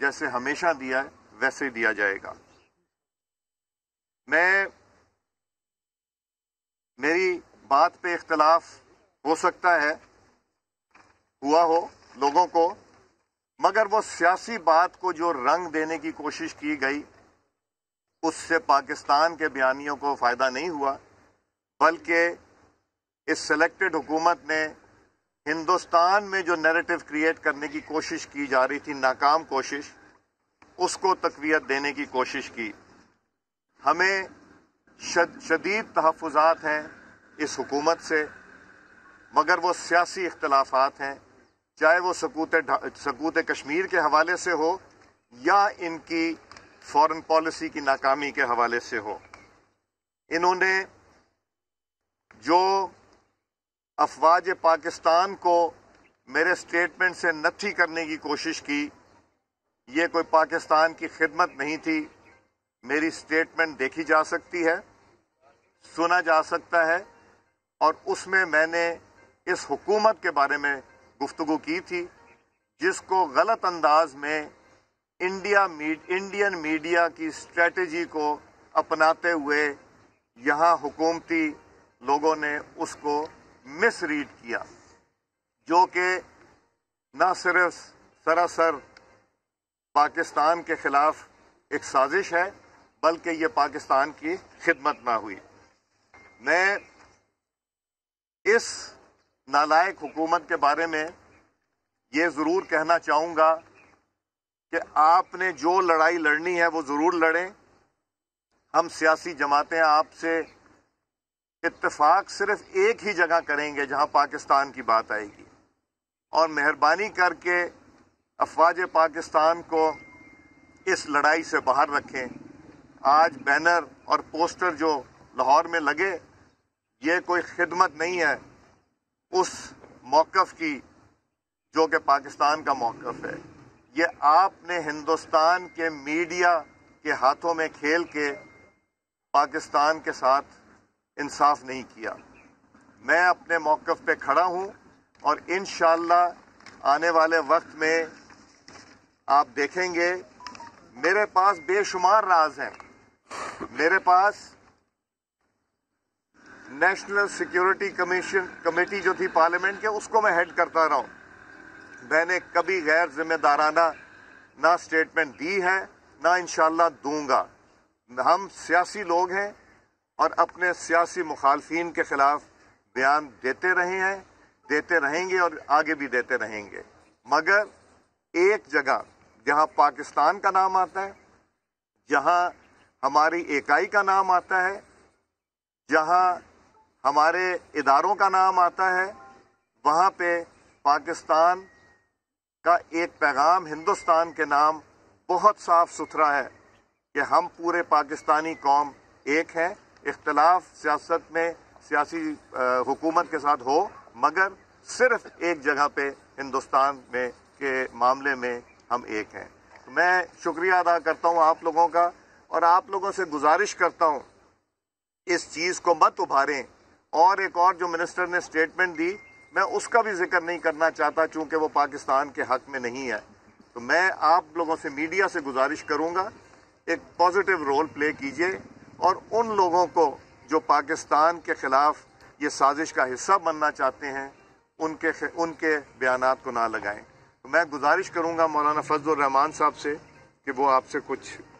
जैसे हमेशा दिया है वैसे दिया जाएगा। मेरी बात पे इख्तलाफ हो सकता है, हुआ हो लोगों को, मगर वो सियासी बात को जो रंग देने की कोशिश की गई उससे पाकिस्तान के बयानियों को फ़ायदा नहीं हुआ, बल्कि इस सेलेक्टेड हुकूमत ने हिंदुस्तान में जो नैरेटिव क्रिएट करने की कोशिश की जा रही थी, नाकाम कोशिश, उसको तक़वियत देने की कोशिश की। हमें शदीद तहफ़्फ़ुज़ात हैं इस हुकूमत से, मगर वो सियासी इख्तलाफात हैं, चाहे वो सकूत कश्मीर के हवाले से हो या इनकी फॉरेन पॉलिसी की नाकामी के हवाले से हो। इन्होंने जो अफवाज पाकिस्तान को मेरे स्टेटमेंट से नथी करने की कोशिश की, ये कोई पाकिस्तान की खिदमत नहीं थी। मेरी स्टेटमेंट देखी जा सकती है, सुना जा सकता है, और उसमें मैंने इस हुकूमत के बारे में गुफ्तगू की थी जिसको गलत अंदाज में इंडियन मीडिया की स्ट्रेटजी को अपनाते हुए यहाँ हुकूमती लोगों ने उसको मिसरीड किया, जो कि न सिर्फ सरासर पाकिस्तान के ख़िलाफ़ एक साजिश है बल्कि ये पाकिस्तान की खिदमत ना हुई। मैं इस नालायक हुकूमत के बारे में ये ज़रूर कहना चाहूँगा कि आपने जो लड़ाई लड़नी है वो ज़रूर लड़ें। हम सियासी जमातें आपसे इत्तेफाक सिर्फ एक ही जगह करेंगे जहाँ पाकिस्तान की बात आएगी, और मेहरबानी करके अफवाज पाकिस्तान को इस लड़ाई से बाहर रखें। आज बैनर और पोस्टर जो लाहौर में लगे ये कोई खिदमत नहीं है उस मौक़िफ़ की जो कि पाकिस्तान का मौक़िफ़ है। ये आपने हिंदुस्तान के मीडिया के हाथों में खेल के पाकिस्तान के साथ इंसाफ नहीं किया। मैं अपने मौक़िफ़ पे खड़ा हूँ और इंशाअल्लाह आने वाले वक्त में आप देखेंगे मेरे पास बेशुमार राज हैं। मेरे पास नेशनल सिक्योरिटी कमेटी जो थी पार्लियामेंट के, उसको मैं हेड करता रहा हूँ। मैंने कभी गैर जिम्मेदाराना ना स्टेटमेंट दी है ना इंशाल्लाह दूंगा। हम सियासी लोग हैं और अपने सियासी मुखालफीन के ख़िलाफ़ बयान देते रहे हैं, देते रहेंगे और आगे भी देते रहेंगे, मगर एक जगह जहाँ पाकिस्तान का नाम आता है, जहाँ हमारी इकाई का नाम आता है, जहाँ हमारे इदारों का नाम आता है, वहाँ पे पाकिस्तान का एक पैगाम हिंदुस्तान के नाम बहुत साफ सुथरा है कि हम पूरे पाकिस्तानी कौम एक हैं। इख्तलाफ सियासत में सियासी हुकूमत के साथ हो, मगर सिर्फ एक जगह पे हिंदुस्तान में के मामले में हम एक हैं। तो मैं शुक्रिया अदा करता हूँ आप लोगों का, और आप लोगों से गुजारिश करता हूँ इस चीज़ को मत उभारें। और एक और जो मिनिस्टर ने स्टेटमेंट दी, मैं उसका भी जिक्र नहीं करना चाहता चूँकि वो पाकिस्तान के हक़ में नहीं है। तो मैं आप लोगों से, मीडिया से गुजारिश करूँगा एक पॉजिटिव रोल प्ले कीजिए और उन लोगों को जो पाकिस्तान के ख़िलाफ़ ये साजिश का हिस्सा बनना चाहते हैं उनके बयानात को ना लगाएं। तो मैं गुजारिश करूँगा मौलाना फजल रहमान साहब से कि वो आपसे कुछ